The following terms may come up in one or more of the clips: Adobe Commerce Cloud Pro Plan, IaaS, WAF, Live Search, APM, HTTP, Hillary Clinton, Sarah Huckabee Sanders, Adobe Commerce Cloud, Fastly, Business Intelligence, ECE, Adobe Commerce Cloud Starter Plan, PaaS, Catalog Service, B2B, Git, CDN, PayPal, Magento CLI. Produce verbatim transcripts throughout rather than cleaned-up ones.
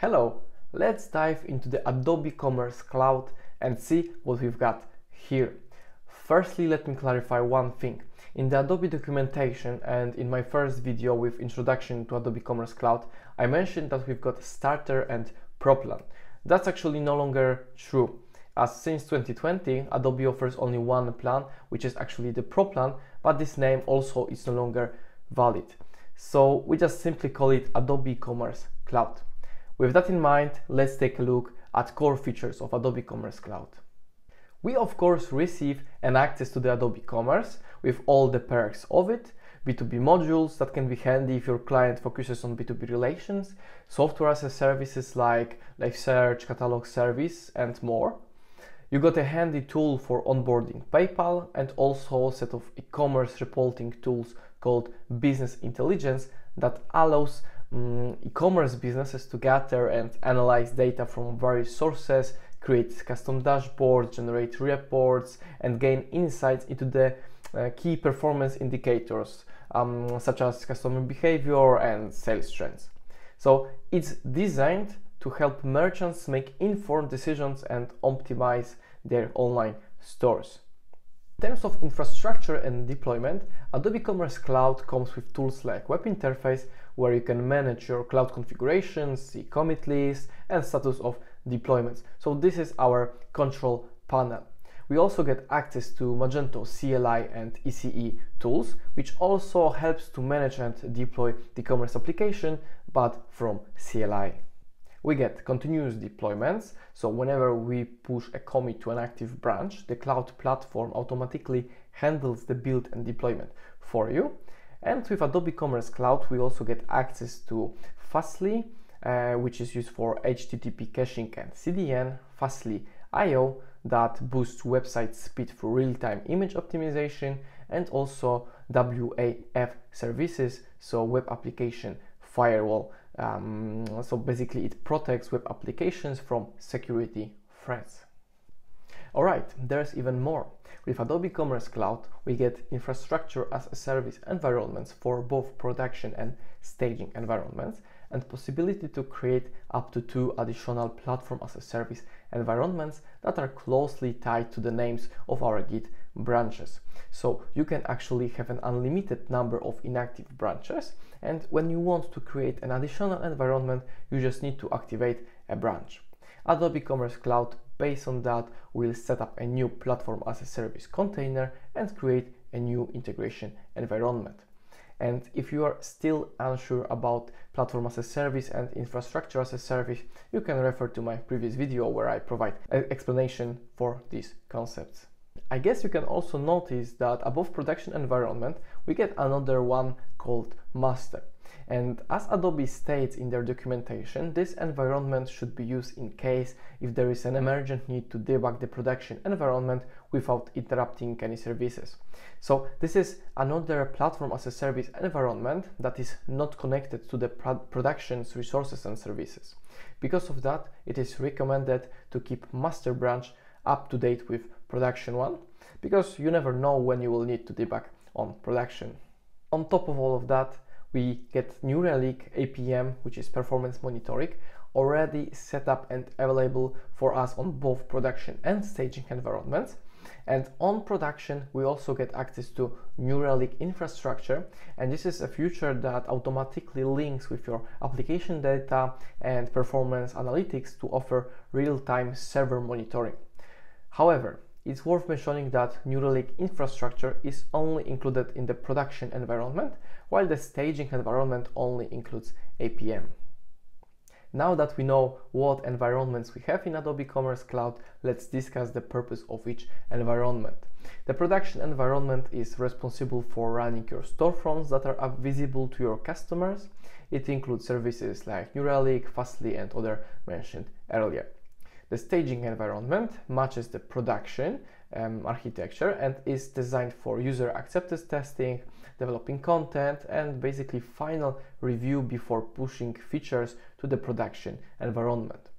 Hello, let's dive into the Adobe Commerce Cloud and see what we've got here. Firstly, let me clarify one thing. In the Adobe documentation and in my first video with introduction to Adobe Commerce Cloud, I mentioned that we've got starter and pro plan. That's actually no longer true, as since twenty twenty, Adobe offers only one plan, which is actually the pro plan, but this name also is no longer valid. So we just simply call it Adobe Commerce Cloud. With that in mind, let's take a look at core features of Adobe Commerce Cloud. We of course receive an access to the Adobe Commerce with all the perks of it, B two B modules that can be handy if your client focuses on B two B relations, software as a services like Live Search, Catalog Service and more. You got a handy tool for onboarding PayPal and also a set of e-commerce reporting tools called Business Intelligence that allows um, e-commerce businesses to gather and analyze data from various sources, create custom dashboards, generate reports, and gain insights into the uh, key performance indicators, um, such as customer behavior and sales trends. So it's designed to help merchants make informed decisions and optimize their online stores. In terms of infrastructure and deployment, Adobe Commerce Cloud comes with tools like web interface, where you can manage your cloud configurations, see commit lists, and status of deployments. So this is our control panel. We also get access to Magento C L I and E C E tools, which also helps to manage and deploy the commerce application, but from C L I. We get continuous deployments, so whenever we push a commit to an active branch, the cloud platform automatically handles the build and deployment for you. And with Adobe Commerce Cloud, we also get access to Fastly, uh, which is used for H T T P caching and C D N, Fastly I O that boosts website speed for real-time image optimization, and also W A F services, so web application firewall. Um, so basically it protects web applications from security threats. All right, there's even more. With Adobe Commerce Cloud, we get infrastructure as a service environments for both production and staging environments, and possibility to create up to two additional platform as a service environments that are closely tied to the names of our Git branches. So you can actually have an unlimited number of inactive branches, and when you want to create an additional environment, you just need to activate a branch. Adobe Commerce Cloud, based on that, will set up a new platform as a service container and create a new integration environment. And if you are still unsure about platform as a service and infrastructure as a service, you can refer to my previous video where I provide an explanation for these concepts. I guess you can also notice that above production environment, we get another one called master. And as Adobe states in their documentation, this environment should be used in case if there is an emergent need to debug the production environment without interrupting any services. So this is another platform as a service environment that is not connected to the production's resources and services. Because of that, it is recommended to keep master branch up to date with production one, because you never know when you will need to debug on production. On top of all of that, we get New Relic A P M, which is performance monitoring, already set up and available for us on both production and staging environments. And on production, we also get access to New Relic infrastructure, and this is a feature that automatically links with your application data and performance analytics to offer real-time server monitoring. However, it's worth mentioning that New Relic infrastructure is only included in the production environment, while the staging environment only includes A P M. Now that we know what environments we have in Adobe Commerce Cloud, let's discuss the purpose of each environment. The production environment is responsible for running your storefronts that are visible to your customers. It includes services like New Relic, Fastly, and other mentioned earlier. The staging environment matches the production um, architecture and is designed for user acceptance testing, developing content, and basically final review before pushing features to the production environment.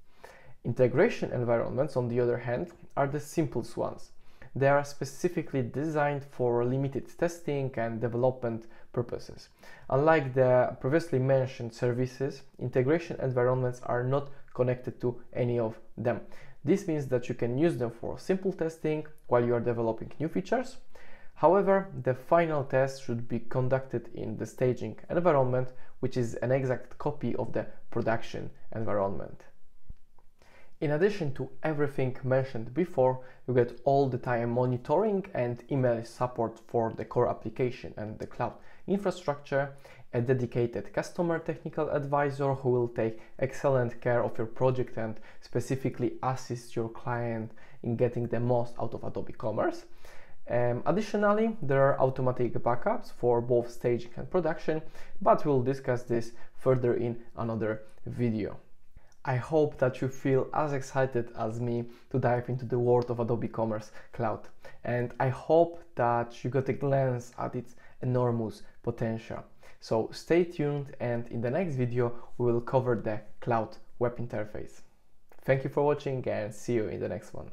Integration environments, on the other hand, are the simplest ones. They are specifically designed for limited testing and development purposes. Unlike the previously mentioned services, integration environments are not connected to any of them. This means that you can use them for simple testing while you are developing new features. However, the final test should be conducted in the staging environment, which is an exact copy of the production environment. In addition to everything mentioned before, you get all the time monitoring and email support for the core application and the cloud infrastructure, a dedicated customer technical advisor who will take excellent care of your project and specifically assist your client in getting the most out of Adobe Commerce. Um, additionally, there are automatic backups for both staging and production, but we'll discuss this further in another video. I hope that you feel as excited as me to dive into the world of Adobe Commerce Cloud, and I hope that you got a glance at its enormous potential. So stay tuned, and in the next video we will cover the Cloud Web Interface. Thank you for watching, and see you in the next one.